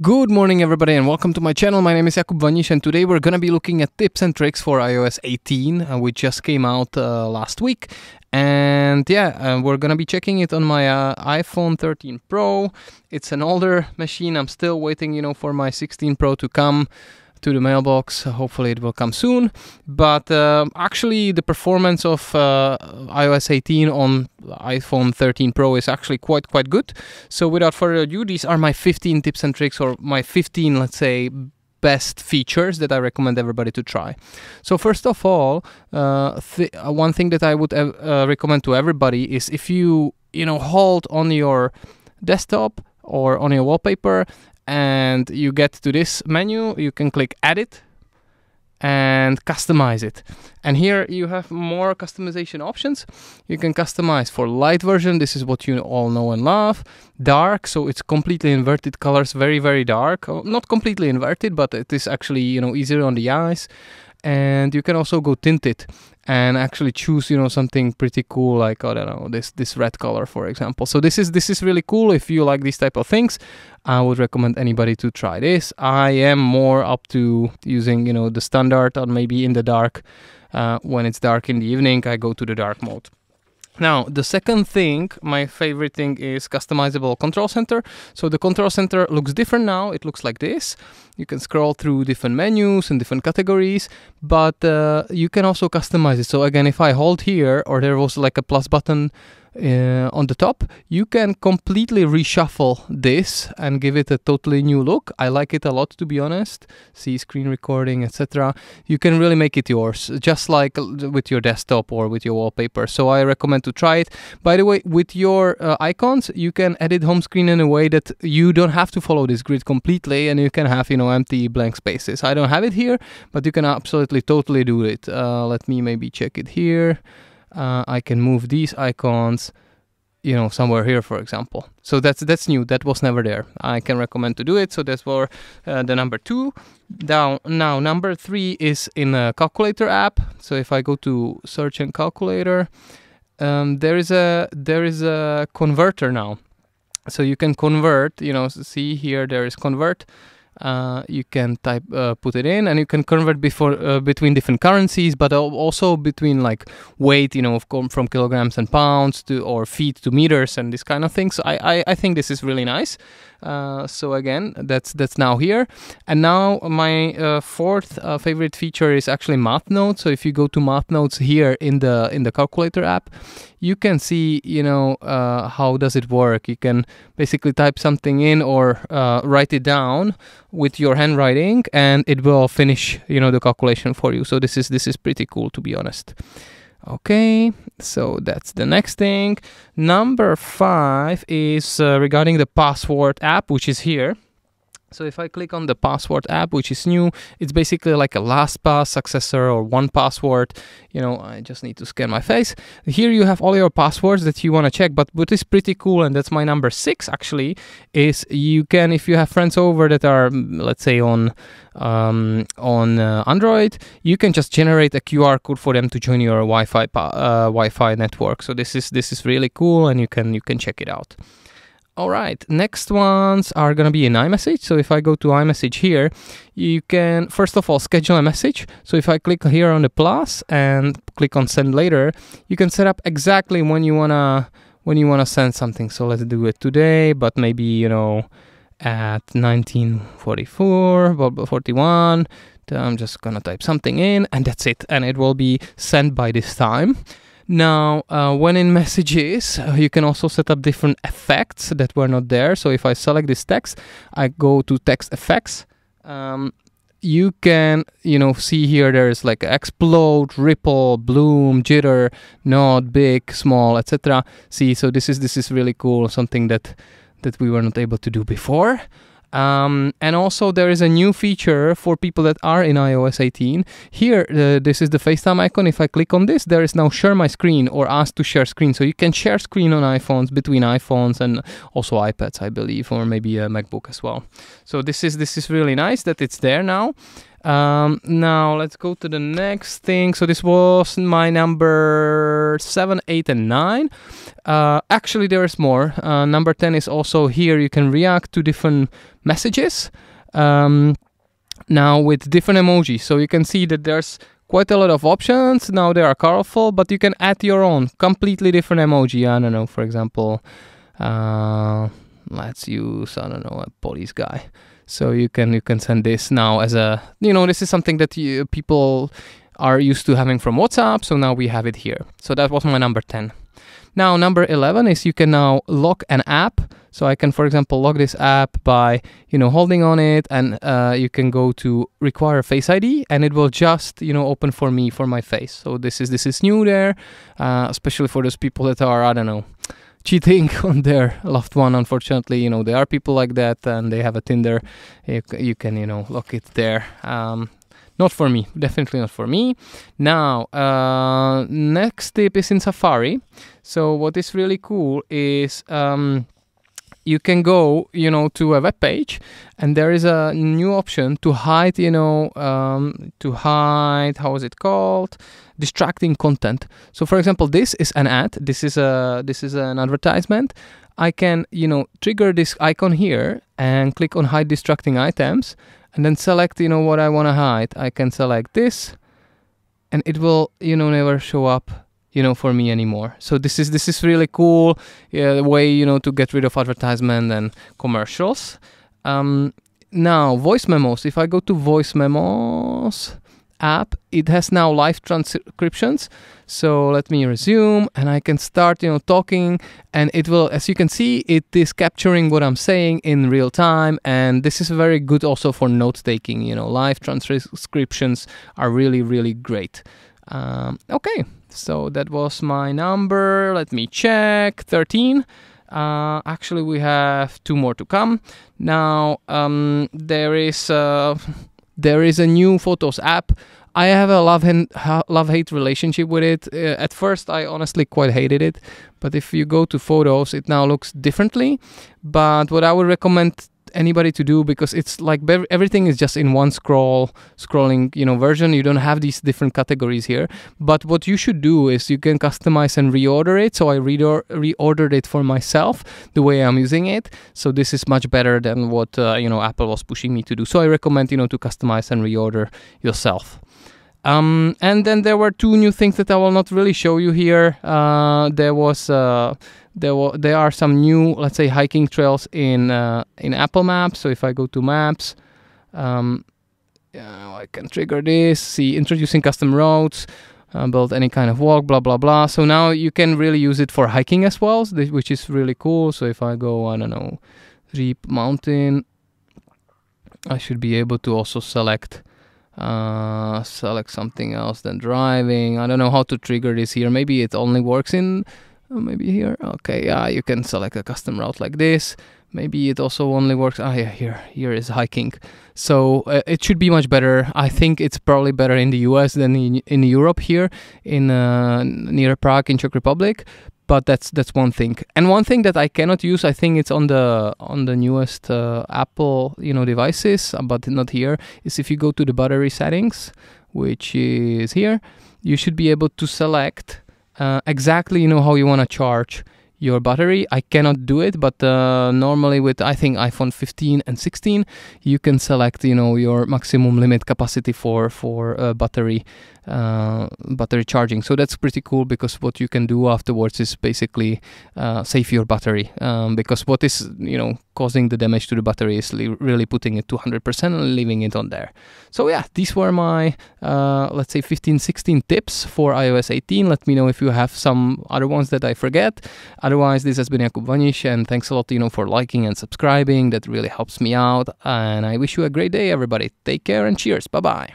Good morning everybody and welcome to my channel. My name is Jakub Vanis and today we're gonna be looking at tips and tricks for iOS 18 which just came out last week. And we're gonna be checking it on my iPhone 13 Pro. It's an older machine. I'm still waiting, you know, for my 16 Pro to come to the mailbox. Hopefully it will come soon. But actually the performance of iOS 18 on iPhone 13 Pro is actually quite good. So without further ado, these are my 15 tips and tricks, or my 15, let's say, best features that I recommend everybody to try. So first of all, one thing that I would recommend to everybody is if you hold on your desktop or on your wallpaper and you get to this menu, you can click edit and customize it. And here you have more customization options. You can customize for light version. This is what you all know and love. Dark, so it's completely inverted colors, very, very dark. Not completely inverted, but it is actually, you know, easier on the eyes. And you can also go tinted and actually choose, you know, something pretty cool, like, I don't know, this red color, for example. So this is really cool. If you like these type of things, I would recommend anybody to try this. I am more up to using, you know, the standard, or maybe in the dark. When it's dark in the evening, I go to the dark mode. Now, the second thing, my favorite thing, is customizable control center. So the control center looks different now. It looks like this. You can scroll through different menus and different categories, but you can also customize it. So again, if I hold here, or there was like a plus button on the top, you can completely reshuffle this and give it a totally new look. I like it a lot, to be honest. See screen recording, etc. You can really make it yours, just like with your desktop or with your wallpaper. So I recommend to try it. By the way, with your icons, you can edit home screen in a way that you don't have to follow this grid completely, and you can have, you know, empty blank spaces. I don't have it here, but you can absolutely totally do it. Let me maybe check it here. I can move these icons, you know, somewhere here, for example. So that's new. That was never there. I can recommend to do it. So that's for the number two. Now number three is in a calculator app. So if I go to search and calculator, there is a converter now. So you can convert. You know, see here there is convert. You can type, put it in, and you can convert between different currencies, but also between, like, weight, you know, from kilograms and pounds to, or feet to meters, and this kind of thing. So I think this is really nice. So again, that's now here. And now my fourth favorite feature is actually math notes. So if you go to math notes here in the calculator app, you can see, you know, how does it work. You can basically type something in, or write it down with your handwriting, and it will finish, you know, the calculation for you. So this is pretty cool, to be honest. Okay, so that's the next thing. Number five is regarding the password app, which is here. So if I click on the password app, which is new, it's basically like a LastPass successor, or OnePassword. You know, I just need to scan my face. Here you have all your passwords that you want to check, but what is pretty cool, and that's my number six actually, is you can, if you have friends over that are, let's say, on Android, you can just generate a QR code for them to join your Wi-Fi network. So this is really cool, and you can check it out. All right, next ones are gonna be in iMessage. So if I go to iMessage here, you can, first of all, schedule a message. So if I click here on the plus and click on send later, you can set up exactly when you wanna send something. So let's do it today, but maybe, you know, at 19:41, I'm just gonna type something in, and that's it. And it will be sent by this time. Now, when in messages, you can also set up different effects that were not there. So if I select this text, I go to text effects. You can, you know, see here there is like explode, ripple, bloom, jitter, nod, big, small, etc. See, so this is really cool, something that we were not able to do before. And also there is a new feature for people that are in iOS 18. Here, this is the FaceTime icon. If I click on this, there is now share my screen, or ask to share screen. So you can share screen on iPhones, between iPhones, and also iPads, I believe, or maybe a MacBook as well. So this is really nice that it's there now. Now let's go to the next thing. So this was my number 7, 8, and 9. Actually, there is more. Number 10 is also here. You can react to different messages now with different emojis. So you can see that there's quite a lot of options. Now they are colorful, but you can add your own completely different emoji. I don't know, for example, let's use, I don't know, a police guy. So you can send this now as a, you know, this is something that people are used to having from WhatsApp. So now we have it here. So that was my number 10. Now number 11 is you can now lock an app. So I can, for example, lock this app by, you know, holding on it, and you can go to require Face ID, and it will just, you know, open for me, for my face. So this is new there, especially for those people that are, I don't know, cheating on their loved one. Unfortunately, you know, there are people like that, and they have a Tinder. You can, you know, lock it there. Not for me, definitely not for me. Now, next tip is in Safari. So what is really cool is you can go, you know, to a web page, and there is a new option to hide, you know, how is it called? Distracting content. So for example, this is an ad. This is an advertisement. I can, you know, trigger this icon here and click on hide distracting items. And then select, you know, what I want to hide. I can select this, and it will, you know, never show up, you know, for me anymore. So this is really cool, way, you know, to get rid of advertisement and commercials. Now voice memos. If I go to voice memos app, it has now live transcriptions. So let me resume, and I can start, you know, talking, and it will, as you can see, it is capturing what I'm saying in real time. And this is very good also for note taking. You know, live transcriptions are really, really great. Okay, so that was my number, let me check, 13. Actually, we have 2 more to come. Now, there is a new Photos app. I have a love-hate relationship with it. At first, I honestly quite hated it. But if you go to Photos, it now looks differently. But what I would recommend anybody to do, because it's like everything is just in one scrolling, you know, version. You don't have these different categories here. But what you should do is you can customize and reorder it. So I reordered it for myself the way I'm using it. So this is much better than what you know, Apple was pushing me to do. So I recommend, you know, to customize and reorder yourself. And then there were 2 new things that I will not really show you here. There are some new, let's say, hiking trails in Apple Maps. So if I go to Maps, I can trigger this. See, introducing custom routes, build any kind of walk, blah blah blah. So now you can really use it for hiking as well, which is really cool. So if I go, I don't know, Reap Mountain, I should be able to also select something else than driving. I don't know how to trigger this here. Maybe it only works in, maybe here. Okay, yeah, you can select a custom route like this. Maybe it also only works. Ah, yeah, here is hiking. So it should be much better. I think it's probably better in the US than in Europe here in near Prague in Czech Republic. But that's one thing. And one thing that I cannot use, I think it's on the newest Apple, you know, devices, but not here, is if you go to the battery settings, which is here, you should be able to select exactly, you know, how you want to charge your battery. I cannot do it, but normally with, I think, iPhone 15 and 16, you can select, you know, your maximum limit capacity for battery charging. So that's pretty cool, because what you can do afterwards is basically save your battery, because what is, you know, causing the damage to the battery is really putting it to 100% and leaving it on there. So yeah, these were my let's say 15-16 tips for iOS 18. Let me know if you have some other ones that I forget. Otherwise, this has been Jakub Vanis, and thanks a lot, you know, for liking and subscribing. That really helps me out, and I wish you a great day, everybody. Take care and cheers. Bye-bye.